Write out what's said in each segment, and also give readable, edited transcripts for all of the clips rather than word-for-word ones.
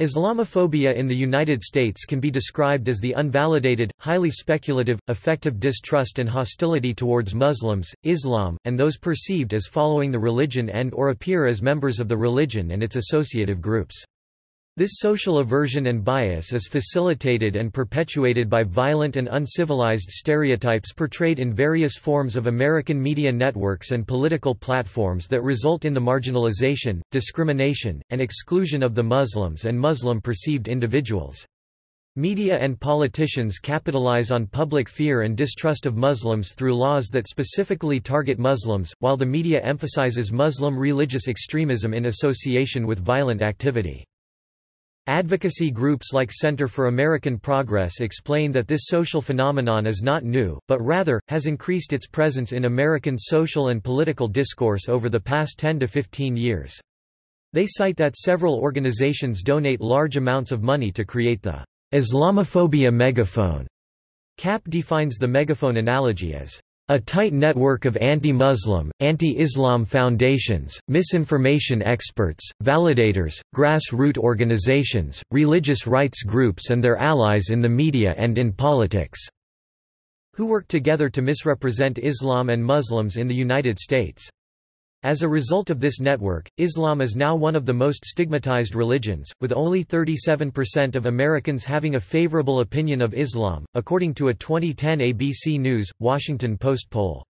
Islamophobia in the United States can be described as the unvalidated, highly speculative, affective distrust and hostility towards Muslims, Islam, and those perceived as following the religion and/or appear as members of the religion and its associative groups. This social aversion and bias is facilitated and perpetuated by violent and uncivilized stereotypes portrayed in various forms of American media networks and political platforms that result in the marginalization, discrimination, and exclusion of the Muslims and Muslim-perceived individuals. Media and politicians capitalize on public fear and distrust of Muslims through laws that specifically target Muslims, while the media emphasizes Muslim religious extremism in association with violent activity. Advocacy groups like Center for American Progress explain that this social phenomenon is not new, but rather, has increased its presence in American social and political discourse over the past 10 to 15 years. They cite that several organizations donate large amounts of money to create the Islamophobia megaphone. CAP defines the megaphone analogy as a tight network of anti-Muslim, anti-Islam foundations, misinformation experts, validators, grassroots organizations, religious rights groups and their allies in the media and in politics, who work together to misrepresent Islam and Muslims in the United States. As a result of this network, Islam is now one of the most stigmatized religions, with only 37% of Americans having a favorable opinion of Islam, according to a 2010 ABC News, Washington Post poll.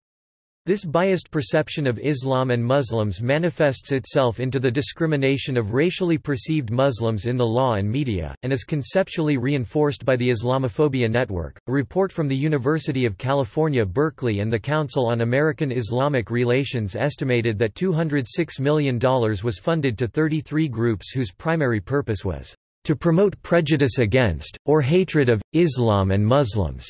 This biased perception of Islam and Muslims manifests itself into the discrimination of racially perceived Muslims in the law and media, and is conceptually reinforced by the Islamophobia Network. A report from the University of California, Berkeley and the Council on American Islamic Relations estimated that $206 million was funded to 33 groups whose primary purpose was to promote prejudice against, or hatred of, Islam and Muslims.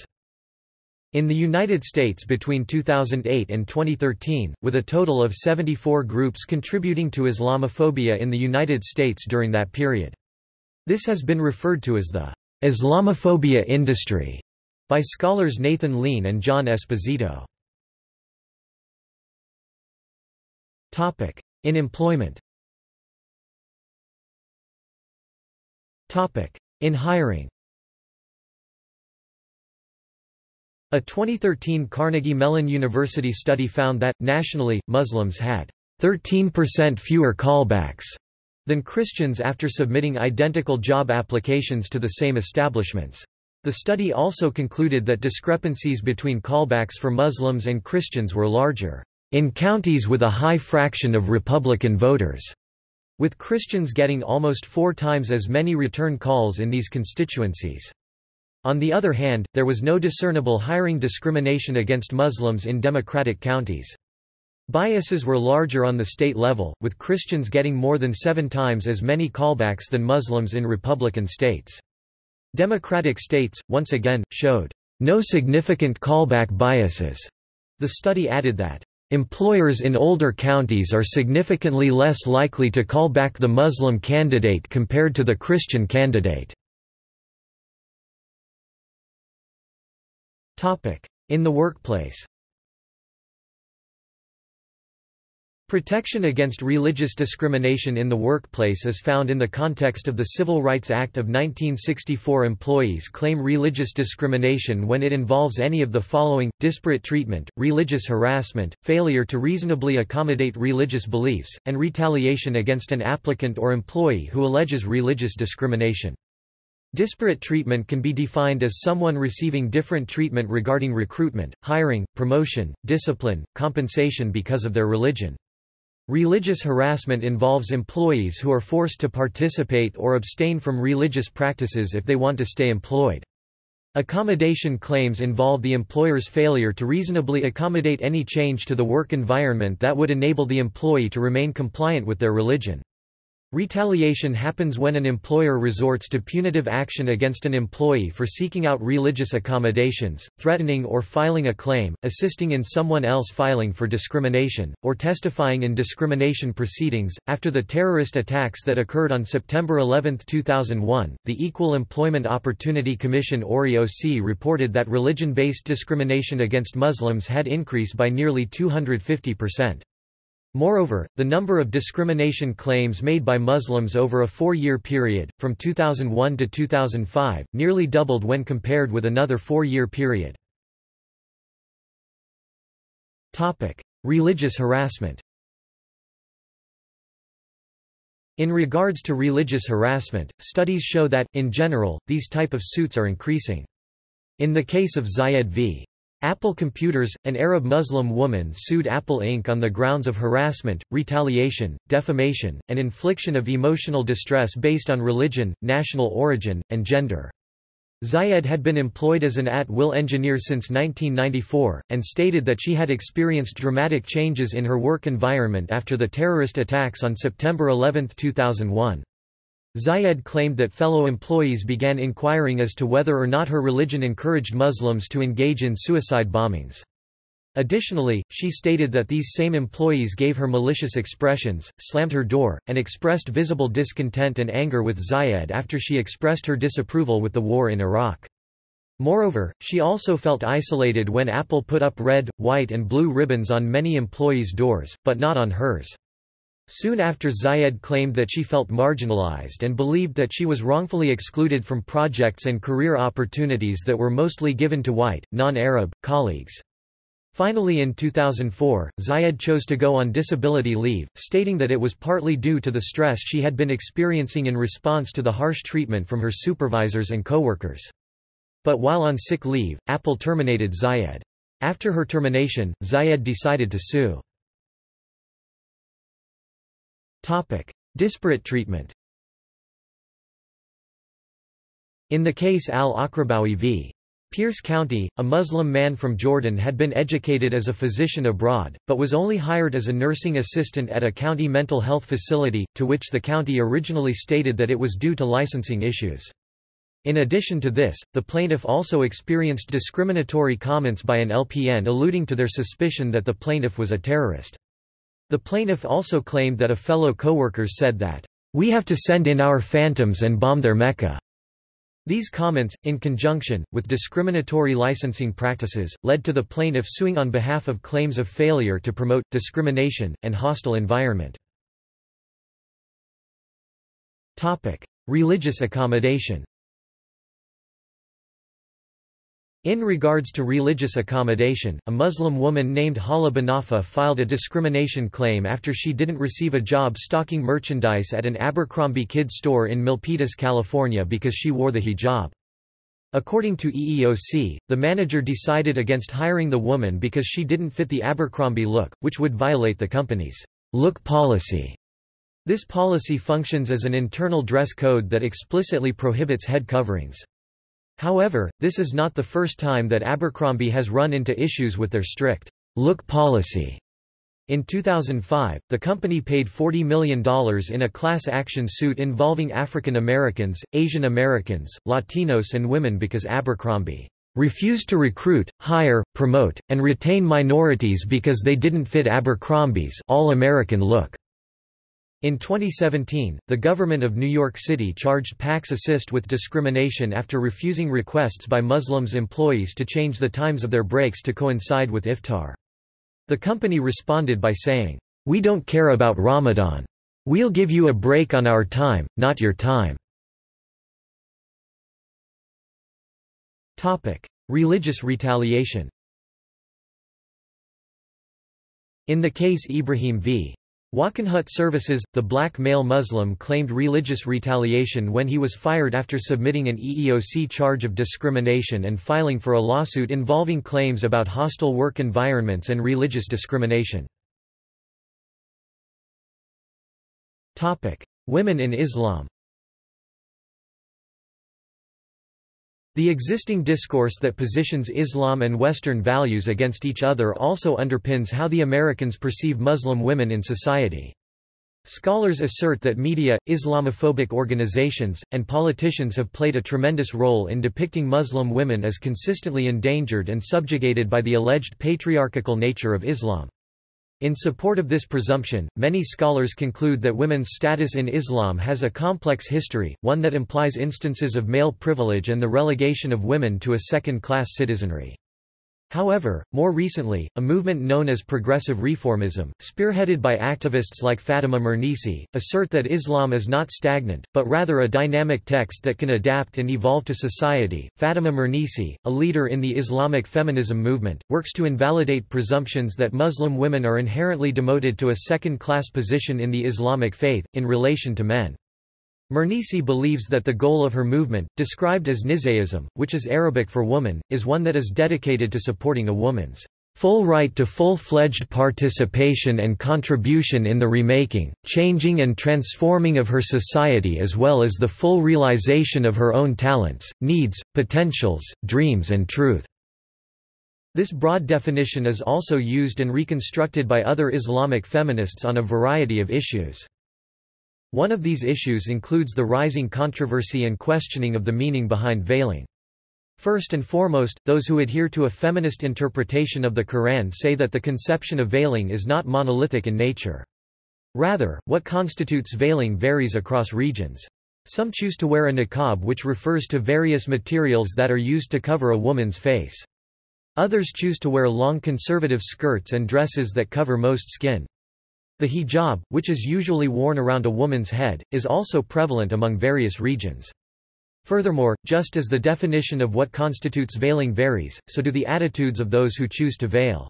In the United States between 2008 and 2013, with a total of 74 groups contributing to Islamophobia in the United States during that period. This has been referred to as the Islamophobia industry by scholars Nathan Lean and John Esposito. Topic: In employment. Topic: In hiring. A 2013 Carnegie Mellon University study found that, nationally, Muslims had 13% fewer callbacks than Christians after submitting identical job applications to the same establishments. The study also concluded that discrepancies between callbacks for Muslims and Christians were larger in counties with a high fraction of Republican voters, with Christians getting almost 4 times as many return calls in these constituencies. On the other hand, there was no discernible hiring discrimination against Muslims in Democratic counties. Biases were larger on the state level, with Christians getting more than 7 times as many callbacks than Muslims in Republican states. Democratic states, once again, showed no significant callback biases. The study added that employers in older counties are significantly less likely to call back the Muslim candidate compared to the Christian candidate. In the workplace. Protection against religious discrimination in the workplace is found in the context of the Civil Rights Act of 1964. Employees claim religious discrimination when it involves any of the following: disparate treatment, religious harassment, failure to reasonably accommodate religious beliefs, and retaliation against an applicant or employee who alleges religious discrimination. Disparate treatment can be defined as someone receiving different treatment regarding recruitment, hiring, promotion, discipline, compensation because of their religion. Religious harassment involves employees who are forced to participate or abstain from religious practices if they want to stay employed. Accommodation claims involve the employer's failure to reasonably accommodate any change to the work environment that would enable the employee to remain compliant with their religion. Retaliation happens when an employer resorts to punitive action against an employee for seeking out religious accommodations, threatening or filing a claim, assisting in someone else filing for discrimination, or testifying in discrimination proceedings. After the terrorist attacks that occurred on September 11, 2001, the Equal Employment Opportunity Commission or EOC reported that religion-based discrimination against Muslims had increased by nearly 250%. Moreover, the number of discrimination claims made by Muslims over a four-year period, from 2001 to 2005, nearly doubled when compared with another four-year period. Religious harassment. In regards to religious harassment, studies show that, in general, these type of suits are increasing. In the case of Zayed v. Apple Computers, an Arab Muslim woman sued Apple Inc. on the grounds of harassment, retaliation, defamation, and infliction of emotional distress based on religion, national origin, and gender. Zayed had been employed as an at-will engineer since 1994, and stated that she had experienced dramatic changes in her work environment after the terrorist attacks on September 11, 2001. Zayed claimed that fellow employees began inquiring as to whether or not her religion encouraged Muslims to engage in suicide bombings. Additionally, she stated that these same employees gave her malicious expressions, slammed her door, and expressed visible discontent and anger with Zayed after she expressed her disapproval with the war in Iraq. Moreover, she also felt isolated when Apple put up red, white, and blue ribbons on many employees' doors, but not on hers. Soon after, Zayed claimed that she felt marginalized and believed that she was wrongfully excluded from projects and career opportunities that were mostly given to white, non-Arab colleagues. Finally, in 2004, Zayed chose to go on disability leave, stating that it was partly due to the stress she had been experiencing in response to the harsh treatment from her supervisors and coworkers. But while on sick leave, Apple terminated Zayed. After her termination, Zayed decided to sue. Disparate treatment. In the case Al-Akrabawi v. Pierce County, a Muslim man from Jordan had been educated as a physician abroad, but was only hired as a nursing assistant at a county mental health facility, to which the county originally stated that it was due to licensing issues. In addition to this, the plaintiff also experienced discriminatory comments by an LPN alluding to their suspicion that the plaintiff was a terrorist. The plaintiff also claimed that a fellow co-worker said that, "We have to send in our phantoms and bomb their Mecca." These comments, in conjunction with discriminatory licensing practices, led to the plaintiff suing on behalf of claims of failure to promote, discrimination, and hostile environment. Religious accommodation. In regards to religious accommodation, a Muslim woman named Hala Banafa filed a discrimination claim after she didn't receive a job stocking merchandise at an Abercrombie Kids store in Milpitas, California because she wore the hijab. According to EEOC, the manager decided against hiring the woman because she didn't fit the Abercrombie look, which would violate the company's look policy. This policy functions as an internal dress code that explicitly prohibits head coverings. However, this is not the first time that Abercrombie has run into issues with their strict look policy. In 2005, the company paid $40 million in a class action suit involving African Americans, Asian Americans, Latinos, and women because Abercrombie refused to recruit, hire, promote, and retain minorities because they didn't fit Abercrombie's all-American look. In 2017, the government of New York City charged PAX assist with discrimination after refusing requests by Muslims employees to change the times of their breaks to coincide with iftar. The company responded by saying, "We don't care about Ramadan. We'll give you a break on our time, not your time." Religious retaliation. In the case Ibrahim v. Wackenhut Services, the black male Muslim claimed religious retaliation when he was fired after submitting an EEOC charge of discrimination and filing for a lawsuit involving claims about hostile work environments and religious discrimination. Women in Islam. The existing discourse that positions Islam and Western values against each other also underpins how the Americans perceive Muslim women in society. Scholars assert that media, Islamophobic organizations, and politicians have played a tremendous role in depicting Muslim women as consistently endangered and subjugated by the alleged patriarchal nature of Islam. In support of this presumption, many scholars conclude that women's status in Islam has a complex history, one that implies instances of male privilege and the relegation of women to a second-class citizenry. However, more recently, a movement known as progressive reformism, spearheaded by activists like Fatema Mernissi, assert that Islam is not stagnant, but rather a dynamic text that can adapt and evolve to society. Fatema Mernissi, a leader in the Islamic feminism movement, works to invalidate presumptions that Muslim women are inherently demoted to a second-class position in the Islamic faith, in relation to men. Mernissi believes that the goal of her movement, described as Nizayism, which is Arabic for woman, is one that is dedicated to supporting a woman's full right to full-fledged participation and contribution in the remaking, changing and transforming of her society as well as the full realization of her own talents, needs, potentials, dreams and truth. This broad definition is also used and reconstructed by other Islamic feminists on a variety of issues. One of these issues includes the rising controversy and questioning of the meaning behind veiling. First and foremost, those who adhere to a feminist interpretation of the Quran say that the conception of veiling is not monolithic in nature. Rather, what constitutes veiling varies across regions. Some choose to wear a niqab, which refers to various materials that are used to cover a woman's face. Others choose to wear long conservative skirts and dresses that cover most skin. The hijab, which is usually worn around a woman's head, is also prevalent among various regions. Furthermore, just as the definition of what constitutes veiling varies, so do the attitudes of those who choose to veil.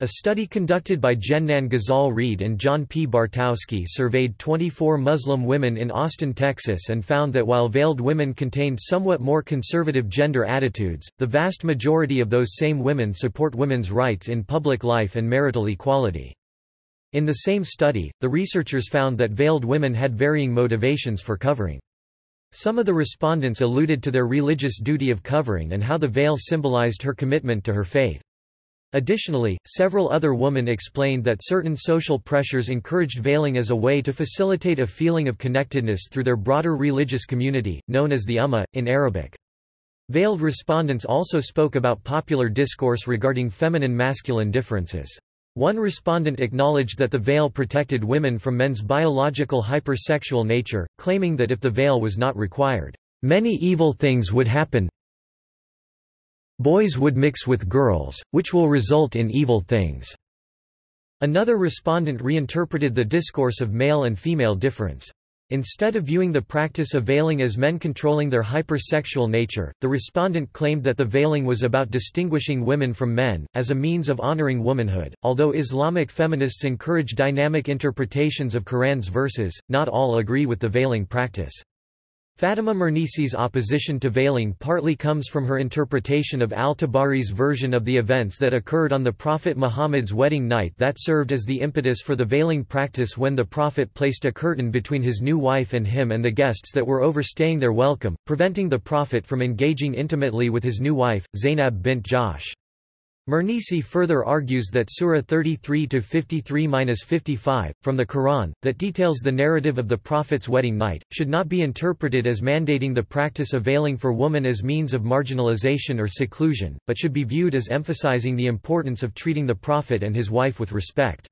A study conducted by Jenan Gazal-Reid and John P. Bartowski surveyed 24 Muslim women in Austin, Texas and found that while veiled women contained somewhat more conservative gender attitudes, the vast majority of those same women support women's rights in public life and marital equality. In the same study, the researchers found that veiled women had varying motivations for covering. Some of the respondents alluded to their religious duty of covering and how the veil symbolized her commitment to her faith. Additionally, several other women explained that certain social pressures encouraged veiling as a way to facilitate a feeling of connectedness through their broader religious community, known as the Ummah, in Arabic. Veiled respondents also spoke about popular discourse regarding feminine-masculine differences. One respondent acknowledged that the veil protected women from men's biological hypersexual nature, claiming that if the veil was not required, "many evil things would happen. Boys would mix with girls, which will result in evil things." Another respondent reinterpreted the discourse of male and female difference. Instead of viewing the practice of veiling as men controlling their hypersexual nature, the respondent claimed that the veiling was about distinguishing women from men, as a means of honoring womanhood. Although Islamic feminists encourage dynamic interpretations of Quran's verses, not all agree with the veiling practice. Fatema Mernissi's opposition to veiling partly comes from her interpretation of Al-Tabari's version of the events that occurred on the Prophet Muhammad's wedding night that served as the impetus for the veiling practice when the Prophet placed a curtain between his new wife and him and the guests that were overstaying their welcome, preventing the Prophet from engaging intimately with his new wife, Zainab bint Jahsh. Mernissi further argues that Surah 33-53-55, from the Quran, that details the narrative of the Prophet's wedding night, should not be interpreted as mandating the practice of veiling for women as means of marginalization or seclusion, but should be viewed as emphasizing the importance of treating the Prophet and his wife with respect.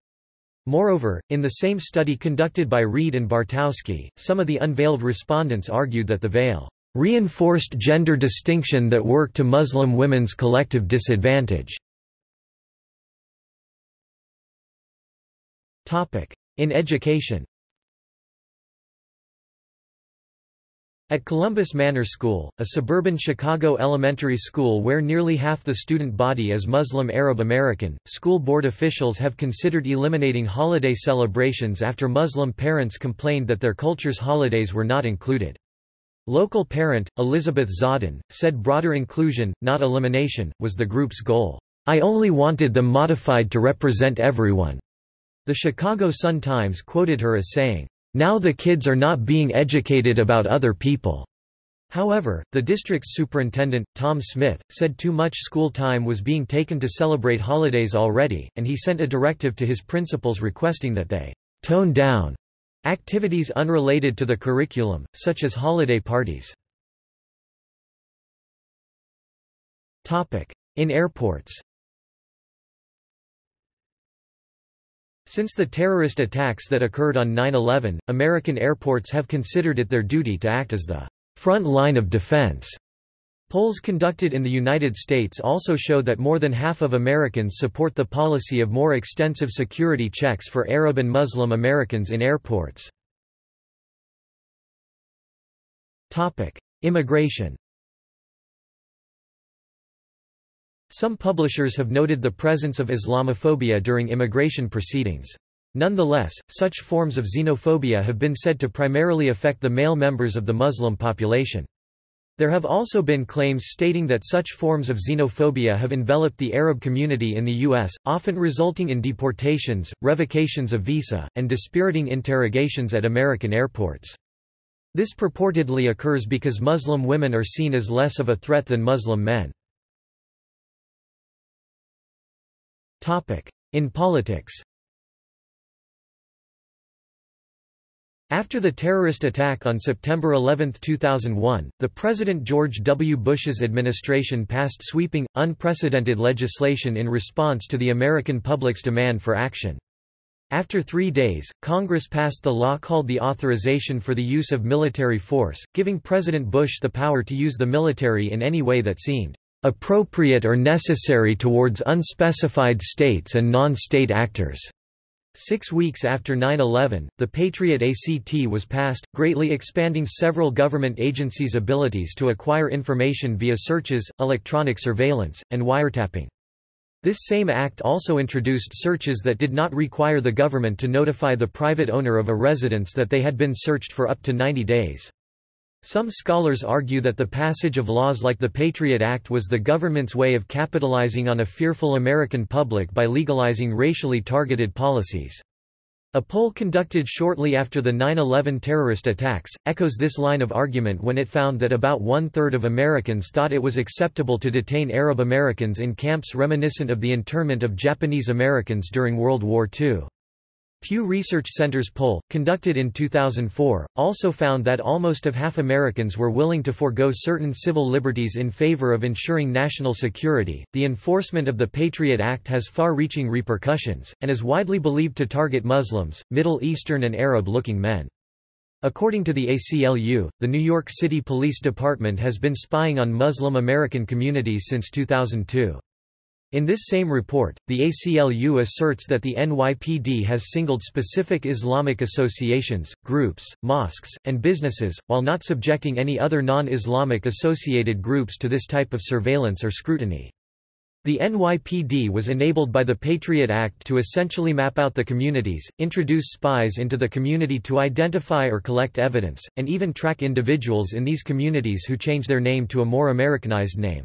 Moreover, in the same study conducted by Reid and Bartowski, some of the unveiled respondents argued that the veil reinforced gender distinction that worked to Muslim women's collective disadvantage. In education. At Columbus Manor School, a suburban Chicago elementary school where nearly half the student body is Muslim Arab American, school board officials have considered eliminating holiday celebrations after Muslim parents complained that their culture's holidays were not included. Local parent, Elizabeth Zodin, said broader inclusion, not elimination, was the group's goal. "I only wanted them modified to represent everyone." The Chicago Sun-Times quoted her as saying, "Now the kids are not being educated about other people." However, the district's superintendent, Tom Smith, said too much school time was being taken to celebrate holidays already, and he sent a directive to his principals requesting that they tone down activities unrelated to the curriculum, such as holiday parties. In airports. Since the terrorist attacks that occurred on 9/11, American airports have considered it their duty to act as the front line of defense. Polls conducted in the United States also show that more than half of Americans support the policy of more extensive security checks for Arab and Muslim Americans in airports. Immigration. Some publishers have noted the presence of Islamophobia during immigration proceedings. Nonetheless, such forms of xenophobia have been said to primarily affect the male members of the Muslim population. There have also been claims stating that such forms of xenophobia have enveloped the Arab community in the U.S., often resulting in deportations, revocations of visa, and dispiriting interrogations at American airports. This purportedly occurs because Muslim women are seen as less of a threat than Muslim men. In politics. After the terrorist attack on September 11, 2001, the President George W. Bush's administration passed sweeping, unprecedented legislation in response to the American public's demand for action. After 3 days, Congress passed the law called the Authorization for the Use of Military Force, giving President Bush the power to use the military in any way that seemed appropriate or necessary towards unspecified states and non-state actors. 6 weeks after 9/11, the Patriot ACT was passed, greatly expanding several government agencies' abilities to acquire information via searches, electronic surveillance, and wiretapping. This same act also introduced searches that did not require the government to notify the private owner of a residence that they had been searched for up to 90 days. Some scholars argue that the passage of laws like the Patriot Act was the government's way of capitalizing on a fearful American public by legalizing racially targeted policies. A poll conducted shortly after the 9/11 terrorist attacks echoes this line of argument when it found that about one-third of Americans thought it was acceptable to detain Arab Americans in camps reminiscent of the internment of Japanese Americans during World War II. Pew Research Center's poll, conducted in 2004, also found that almost half Americans were willing to forego certain civil liberties in favor of ensuring national security. The enforcement of the Patriot Act has far-reaching repercussions, and is widely believed to target Muslims, Middle Eastern and Arab-looking men. According to the ACLU, the New York City Police Department has been spying on Muslim American communities since 2002. In this same report, the ACLU asserts that the NYPD has singled specific Islamic associations, groups, mosques, and businesses, while not subjecting any other non-Islamic associated groups to this type of surveillance or scrutiny. The NYPD was enabled by the Patriot Act to essentially map out the communities, introduce spies into the community to identify or collect evidence, and even track individuals in these communities who change their name to a more Americanized name.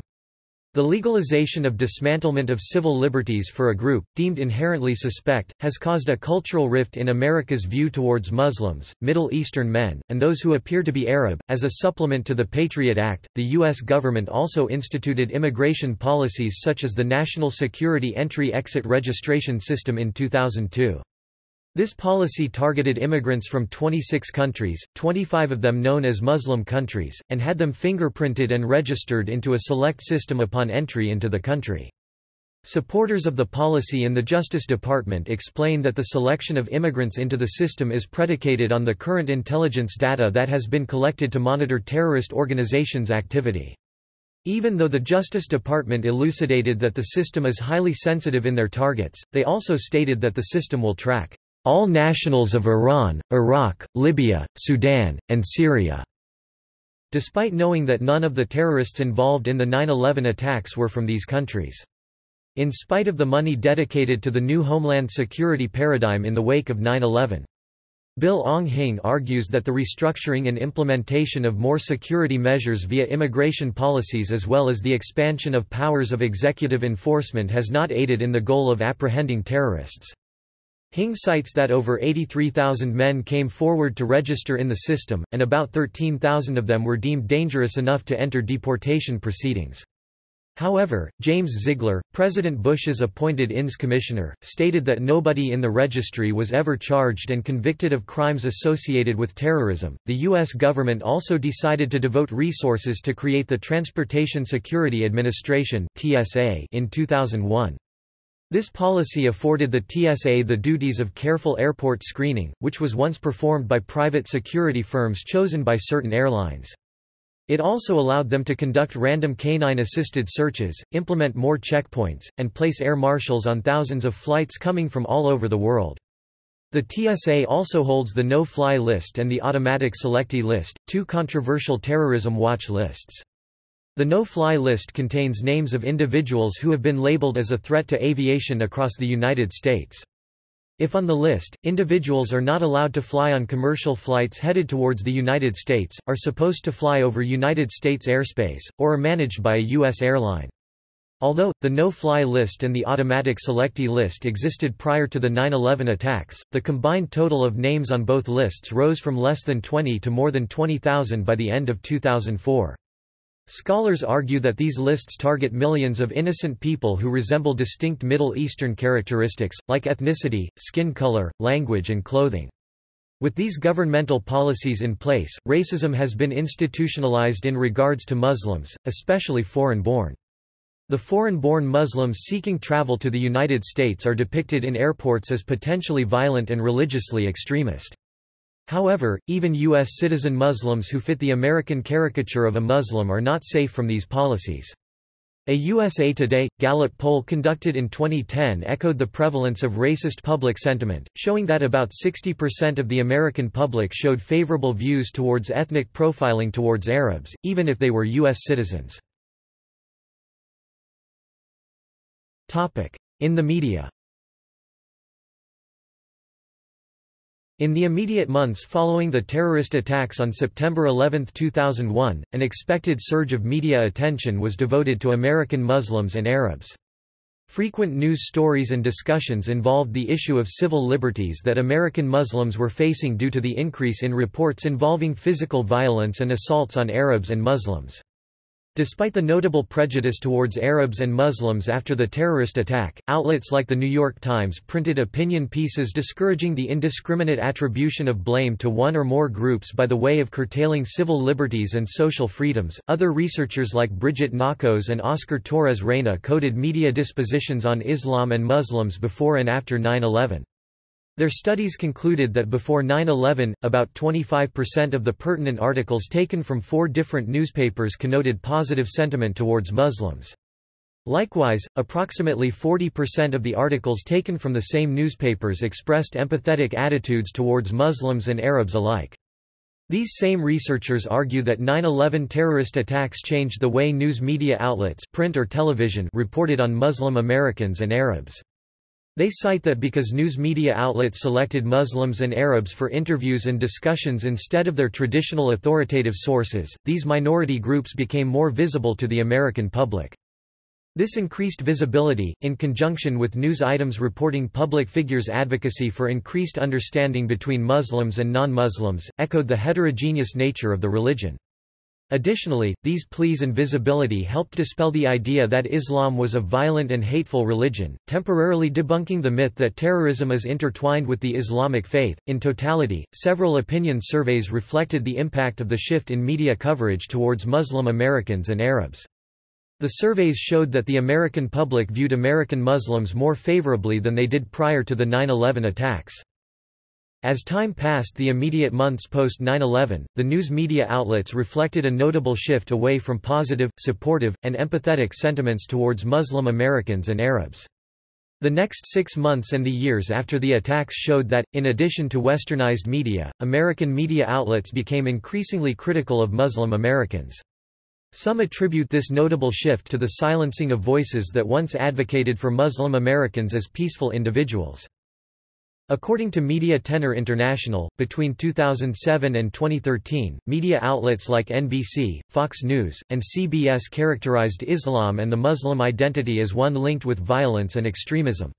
The legalization of dismantlement of civil liberties for a group, deemed inherently suspect, has caused a cultural rift in America's view towards Muslims, Middle Eastern men, and those who appear to be Arab. As a supplement to the Patriot Act, the U.S. government also instituted immigration policies such as the National Security Entry-Exit Registration System in 2002. This policy targeted immigrants from 26 countries, 25 of them known as Muslim countries, and had them fingerprinted and registered into a select system upon entry into the country. Supporters of the policy in the Justice Department explain that the selection of immigrants into the system is predicated on the current intelligence data that has been collected to monitor terrorist organizations' activity. Even though the Justice Department elucidated that the system is highly sensitive in their targets, they also stated that the system will track all nationals of Iran, Iraq, Libya, Sudan, and Syria, despite knowing that none of the terrorists involved in the 9/11 attacks were from these countries. In spite of the money dedicated to the new homeland security paradigm in the wake of 9/11, Bill Ong Hing argues that the restructuring and implementation of more security measures via immigration policies as well as the expansion of powers of executive enforcement has not aided in the goal of apprehending terrorists. Hing cites that over 83,000 men came forward to register in the system, and about 13,000 of them were deemed dangerous enough to enter deportation proceedings. However, James Ziegler, President Bush's appointed INS commissioner, stated that nobody in the registry was ever charged and convicted of crimes associated with terrorism. The U.S. government also decided to devote resources to create the Transportation Security Administration (TSA) in 2001. This policy afforded the TSA the duties of careful airport screening, which was once performed by private security firms chosen by certain airlines. It also allowed them to conduct random canine-assisted searches, implement more checkpoints, and place air marshals on thousands of flights coming from all over the world. The TSA also holds the no-fly list and the automatic selectee list, two controversial terrorism watch lists. The no-fly list contains names of individuals who have been labeled as a threat to aviation across the United States. If on the list, individuals are not allowed to fly on commercial flights headed towards the United States, are supposed to fly over United States airspace, or are managed by a U.S. airline. Although, the no-fly list and the automatic selectee list existed prior to the 9/11 attacks, the combined total of names on both lists rose from less than 20 to more than 20,000 by the end of 2004. Scholars argue that these lists target millions of innocent people who resemble distinct Middle Eastern characteristics, like ethnicity, skin color, language and clothing. With these governmental policies in place, racism has been institutionalized in regards to Muslims, especially foreign-born. The foreign-born Muslims seeking travel to the United States are depicted in airports as potentially violent and religiously extremist. However, even U.S. citizen Muslims who fit the American caricature of a Muslim are not safe from these policies. A USA Today Gallup poll conducted in 2010 echoed the prevalence of racist public sentiment, showing that about 60% of the American public showed favorable views towards ethnic profiling towards Arabs, even if they were U.S. citizens. In the media. In the immediate months following the terrorist attacks on September 11, 2001, an expected surge of media attention was devoted to American Muslims and Arabs. Frequent news stories and discussions involved the issue of civil liberties that American Muslims were facing due to the increase in reports involving physical violence and assaults on Arabs and Muslims. Despite the notable prejudice towards Arabs and Muslims after the terrorist attack, outlets like The New York Times printed opinion pieces discouraging the indiscriminate attribution of blame to one or more groups by the way of curtailing civil liberties and social freedoms. Other researchers like Bridget Nacos and Oscar Torres Reyna coded media dispositions on Islam and Muslims before and after 9/11. Their studies concluded that before 9/11, about 25% of the pertinent articles taken from 4 different newspapers connoted positive sentiment towards Muslims. Likewise, approximately 40% of the articles taken from the same newspapers expressed empathetic attitudes towards Muslims and Arabs alike. These same researchers argue that 9/11 terrorist attacks changed the way news media outlets, print or television, reported on Muslim Americans and Arabs. They cite that because news media outlets selected Muslims and Arabs for interviews and discussions instead of their traditional authoritative sources, these minority groups became more visible to the American public. This increased visibility, in conjunction with news items reporting public figures' advocacy for increased understanding between Muslims and non-Muslims, echoed the heterogeneous nature of the religion. Additionally, these pleas and visibility helped dispel the idea that Islam was a violent and hateful religion, temporarily debunking the myth that terrorism is intertwined with the Islamic faith. In totality, several opinion surveys reflected the impact of the shift in media coverage towards Muslim Americans and Arabs. The surveys showed that the American public viewed American Muslims more favorably than they did prior to the 9/11 attacks. As time passed the immediate months post 9/11, the news media outlets reflected a notable shift away from positive, supportive, and empathetic sentiments towards Muslim Americans and Arabs. The next 6 months and the years after the attacks showed that, in addition to westernized media, American media outlets became increasingly critical of Muslim Americans. Some attribute this notable shift to the silencing of voices that once advocated for Muslim Americans as peaceful individuals. According to Media Tenor International, between 2007 and 2013, media outlets like NBC, Fox News, and CBS characterized Islam and the Muslim identity as one linked with violence and extremism.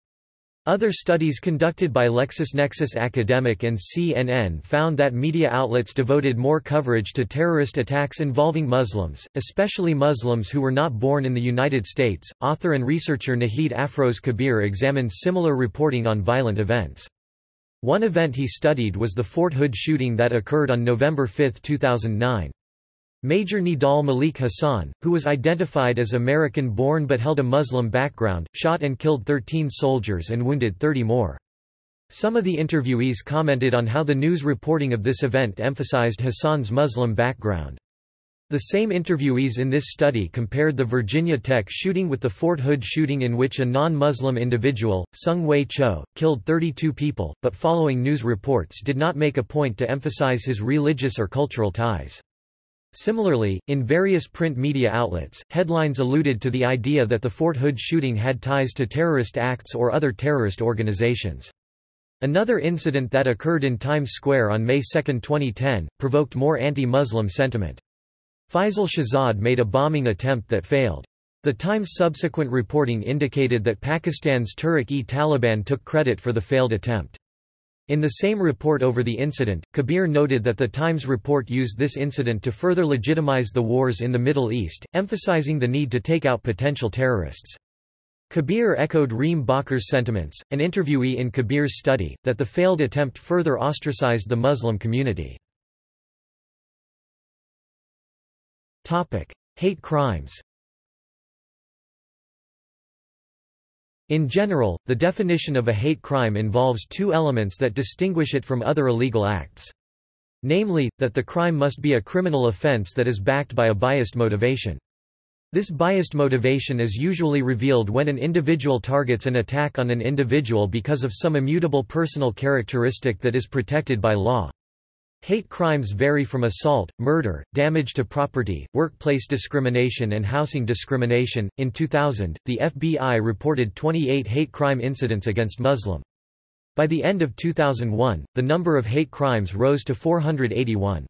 Other studies conducted by LexisNexis Academic and CNN found that media outlets devoted more coverage to terrorist attacks involving Muslims, especially Muslims who were not born in the United States. Author and researcher Nahid Afroz Kabir examined similar reporting on violent events. One event he studied was the Fort Hood shooting that occurred on November 5, 2009. Major Nidal Malik Hassan, who was identified as American-born but held a Muslim background, shot and killed 13 soldiers and wounded 30 more. Some of the interviewees commented on how the news reporting of this event emphasized Hassan's Muslim background. The same interviewees in this study compared the Virginia Tech shooting with the Fort Hood shooting, in which a non-Muslim individual, Sung Wei Cho, killed 32 people, but following news reports did not make a point to emphasize his religious or cultural ties. Similarly, in various print media outlets, headlines alluded to the idea that the Fort Hood shooting had ties to terrorist acts or other terrorist organizations. Another incident that occurred in Times Square on May 2, 2010, provoked more anti-Muslim sentiment. Faisal Shahzad made a bombing attempt that failed. The Times' subsequent reporting indicated that Pakistan's Tehrik-e-Taliban took credit for the failed attempt. In the same report over the incident, Kabir noted that the Times report used this incident to further legitimize the wars in the Middle East, emphasizing the need to take out potential terrorists. Kabir echoed Reem Bakar's sentiments, an interviewee in Kabir's study, that the failed attempt further ostracized the Muslim community. Hate crimes. In general, the definition of a hate crime involves two elements that distinguish it from other illegal acts. Namely, that the crime must be a criminal offense that is backed by a biased motivation. This biased motivation is usually revealed when an individual targets an attack on an individual because of some immutable personal characteristic that is protected by law. Hate crimes vary from assault, murder, damage to property, workplace discrimination, and housing discrimination. In 2000, the FBI reported 28 hate crime incidents against Muslims. By the end of 2001, the number of hate crimes rose to 481.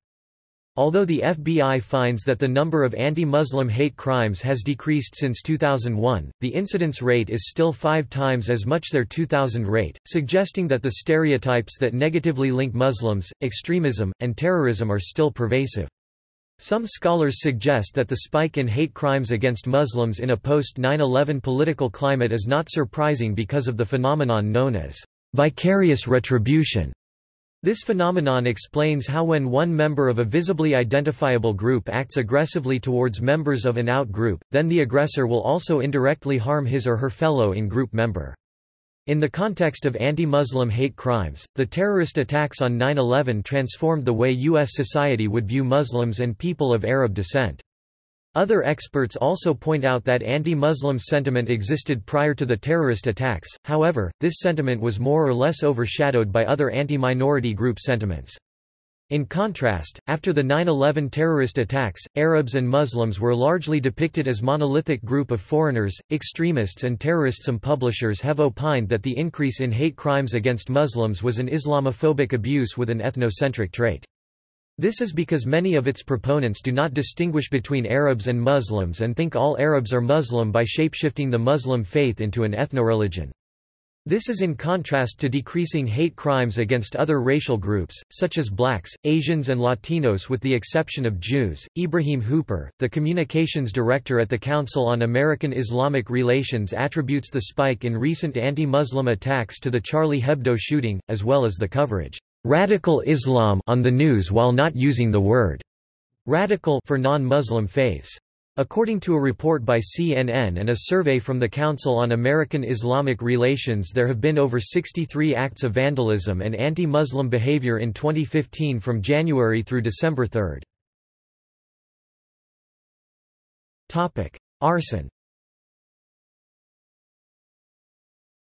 Although the FBI finds that the number of anti-Muslim hate crimes has decreased since 2001, the incidence rate is still 5 times as much their 2000 rate, suggesting that the stereotypes that negatively link Muslims, extremism, and terrorism are still pervasive. Some scholars suggest that the spike in hate crimes against Muslims in a post-9/11 political climate is not surprising because of the phenomenon known as vicarious retribution. This phenomenon explains how when one member of a visibly identifiable group acts aggressively towards members of an out-group, then the aggressor will also indirectly harm his or her fellow in-group member. In the context of anti-Muslim hate crimes, the terrorist attacks on 9/11 transformed the way U.S. society would view Muslims and people of Arab descent. Other experts also point out that anti-Muslim sentiment existed prior to the terrorist attacks, however, this sentiment was more or less overshadowed by other anti-minority group sentiments. In contrast, after the 9/11 terrorist attacks, Arabs and Muslims were largely depicted as a monolithic group of foreigners, extremists and terrorists. Some publishers have opined that the increase in hate crimes against Muslims was an Islamophobic abuse with an ethnocentric trait. This is because many of its proponents do not distinguish between Arabs and Muslims and think all Arabs are Muslim by shapeshifting the Muslim faith into an ethnoreligion. This is in contrast to decreasing hate crimes against other racial groups, such as blacks, Asians and Latinos with the exception of Jews. Ibrahim Hooper, the communications director at the Council on American Islamic Relations, attributes the spike in recent anti-Muslim attacks to the Charlie Hebdo shooting, as well as the coverage "Radical Islam" on the news while not using the word "radical" for non-Muslim faiths. According to a report by CNN and a survey from the Council on American Islamic Relations, there have been over 63 acts of vandalism and anti-Muslim behavior in 2015 from January through December 3. Arson.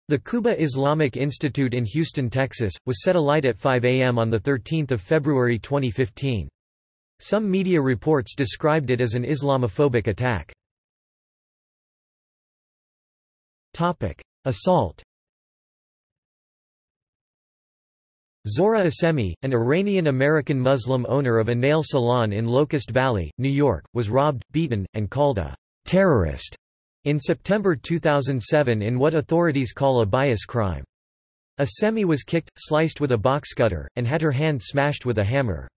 The Cuba Islamic Institute in Houston, Texas, was set alight at 5 a.m. on 13 February 2015. Some media reports described it as an Islamophobic attack. Assault. Zora Assemi, an Iranian-American Muslim owner of a nail salon in Locust Valley, New York, was robbed, beaten, and called a terrorist in September 2007 in what authorities call a bias crime. Assemi was kicked, sliced with a box cutter, and had her hand smashed with a hammer.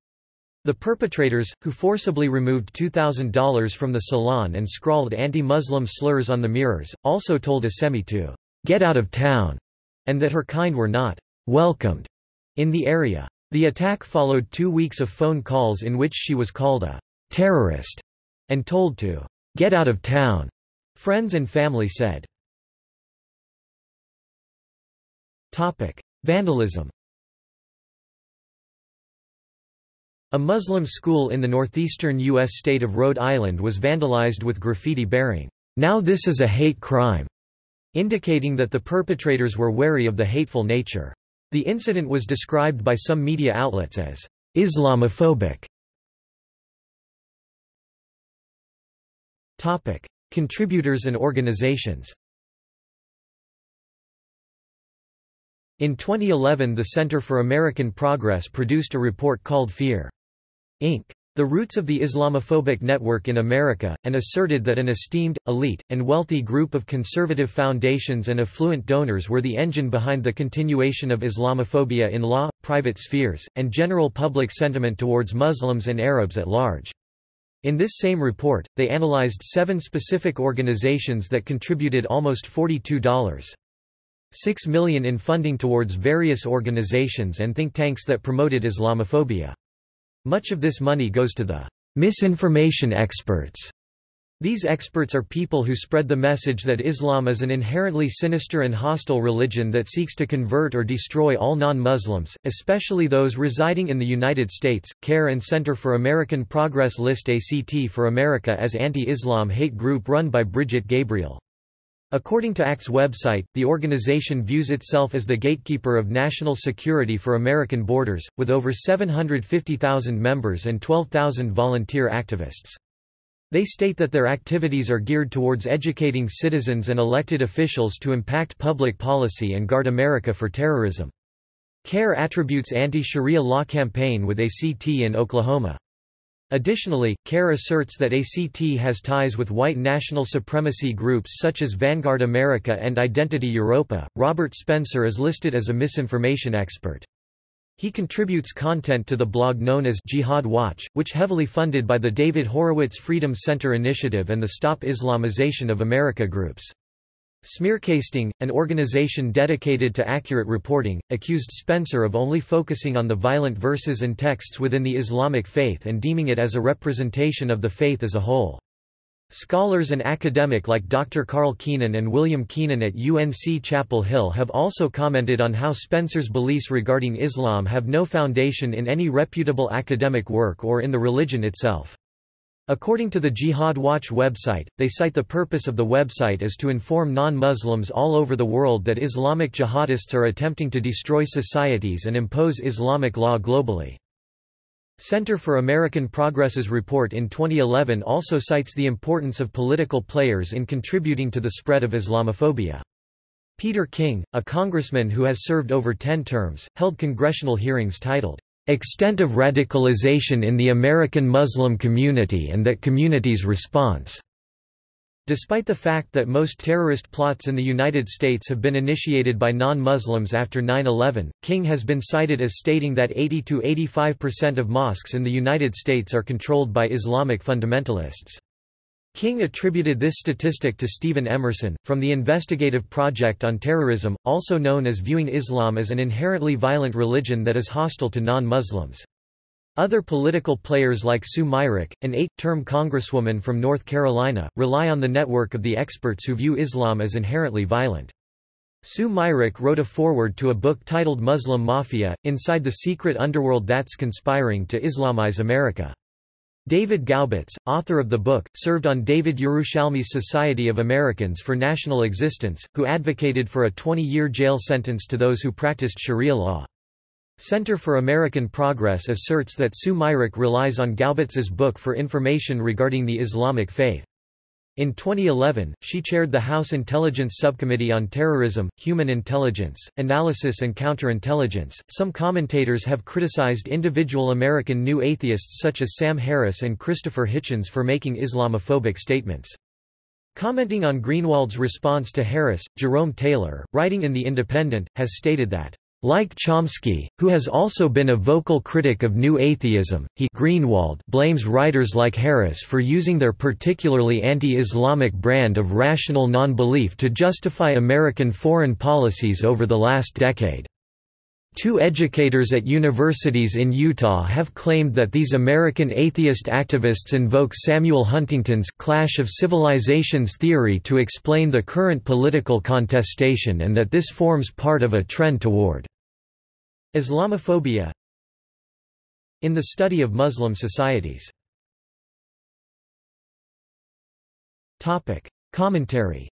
The perpetrators, who forcibly removed $2,000 from the salon and scrawled anti-Muslim slurs on the mirrors, also told Assemi to get out of town, and that her kind were not welcomed in the area. The attack followed 2 weeks of phone calls in which she was called a terrorist and told to get out of town, friends and family said. Vandalism. A Muslim school in the northeastern U.S. state of Rhode Island was vandalized with graffiti bearing, "Now this is a hate crime," indicating that the perpetrators were wary of the hateful nature. The incident was described by some media outlets as Islamophobic. Topic: Contributors and organizations. In 2011, the Center for American Progress produced a report called Fear, Inc. The Roots of the Islamophobic Network in America, and asserted that an esteemed, elite, and wealthy group of conservative foundations and affluent donors were the engine behind the continuation of Islamophobia in law, private spheres, and general public sentiment towards Muslims and Arabs at large. In this same report, they analyzed 7 specific organizations that contributed almost $42.6 million in funding towards various organizations and think tanks that promoted Islamophobia. Much of this money goes to the misinformation experts. These experts are people who spread the message that Islam is an inherently sinister and hostile religion that seeks to convert or destroy all non-Muslims, especially those residing in the United States. CARE and Center for American Progress list ACT for America as anti-Islam hate group run by Bridget Gabriel. According to ACT's website, the organization views itself as the gatekeeper of national security for American borders, with over 750,000 members and 12,000 volunteer activists. They state that their activities are geared towards educating citizens and elected officials to impact public policy and guard America for terrorism. CARE attributes anti-Sharia law campaign with ACT in Oklahoma. Additionally, CARE asserts that ACT has ties with white national supremacy groups such as Vanguard America and Identity Europa. Robert Spencer is listed as a misinformation expert. He contributes content to the blog known as Jihad Watch, which heavily funded by the David Horowitz Freedom Center Initiative and the Stop Islamization of America groups. Smearcasting, an organization dedicated to accurate reporting, accused Spencer of only focusing on the violent verses and texts within the Islamic faith and deeming it as a representation of the faith as a whole. Scholars and academics like Dr. Carl Keenan and William Keenan at UNC Chapel Hill have also commented on how Spencer's beliefs regarding Islam have no foundation in any reputable academic work or in the religion itself. According to the Jihad Watch website, they cite the purpose of the website as to inform non-Muslims all over the world that Islamic jihadists are attempting to destroy societies and impose Islamic law globally. Center for American Progress's report in 2011 also cites the importance of political players in contributing to the spread of Islamophobia. Peter King, a congressman who has served over 10 terms, held congressional hearings titled, "Extent of Radicalization in the American Muslim Community and That Community's Response." Despite the fact that most terrorist plots in the United States have been initiated by non-Muslims after 9/11, King has been cited as stating that 80–85% of mosques in the United States are controlled by Islamic fundamentalists. King attributed this statistic to Stephen Emerson, from the Investigative Project on Terrorism, also known as viewing Islam as an inherently violent religion that is hostile to non-Muslims. Other political players like Sue Myrick, an 8-term congresswoman from North Carolina, rely on the network of the experts who view Islam as inherently violent. Sue Myrick wrote a foreword to a book titled Muslim Mafia, Inside the Secret Underworld That's Conspiring to Islamize America. David Gaubitz, author of the book, served on David Yerushalmi's Society of Americans for National Existence, who advocated for a 20-year jail sentence to those who practiced Sharia law. Center for American Progress asserts that Sue Myrick relies on Gaubitz's book for information regarding the Islamic faith. In 2011, she chaired the House Intelligence Subcommittee on Terrorism, Human Intelligence, Analysis and Counterintelligence. Some commentators have criticized individual American New Atheists such as Sam Harris and Christopher Hitchens for making Islamophobic statements. Commenting on Greenwald's response to Harris, Jerome Taylor, writing in The Independent, has stated that, like Chomsky, who has also been a vocal critic of New Atheism, he Greenwald blames writers like Harris for using their particularly anti-Islamic brand of rational non-belief to justify American foreign policies over the last decade. Two educators at universities in Utah have claimed that these American atheist activists invoke Samuel Huntington's Clash of Civilizations theory to explain the current political contestation and that this forms part of a trend toward Islamophobia. In the Study of Muslim Societies. Commentary.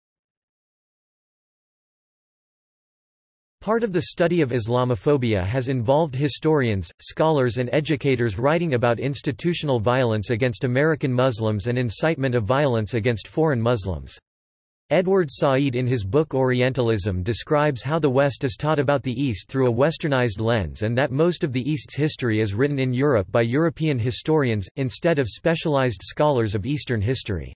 Part of the study of Islamophobia has involved historians, scholars and educators writing about institutional violence against American Muslims and incitement of violence against foreign Muslims. Edward Said in his book Orientalism describes how the West is taught about the East through a westernized lens and that most of the East's history is written in Europe by European historians, instead of specialized scholars of Eastern history.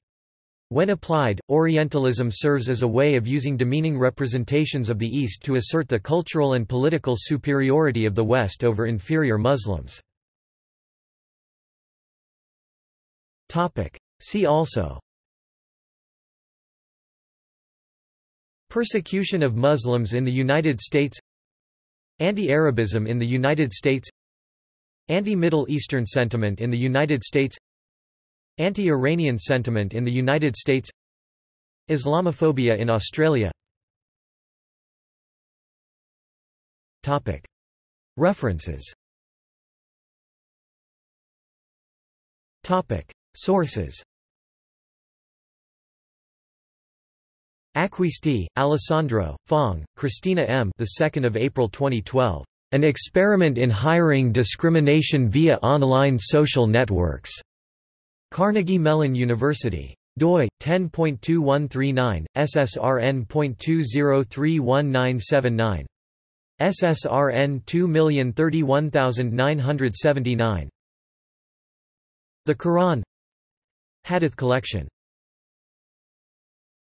When applied, Orientalism serves as a way of using demeaning representations of the East to assert the cultural and political superiority of the West over inferior Muslims. See also: Persecution of Muslims in the United States, Anti-Arabism in the United States, Anti-Middle Eastern sentiment in the United States, Anti-Iranian sentiment in the United States, Islamophobia in Australia. References. Sources. Acquisti, Alessandro, Fong, Christina M. The 2nd of April 2012. An experiment in hiring discrimination via online social networks. Carnegie Mellon University. DOI 10.2139 SSRN.20319799. SSRN 2031979. The Quran. Hadith collection.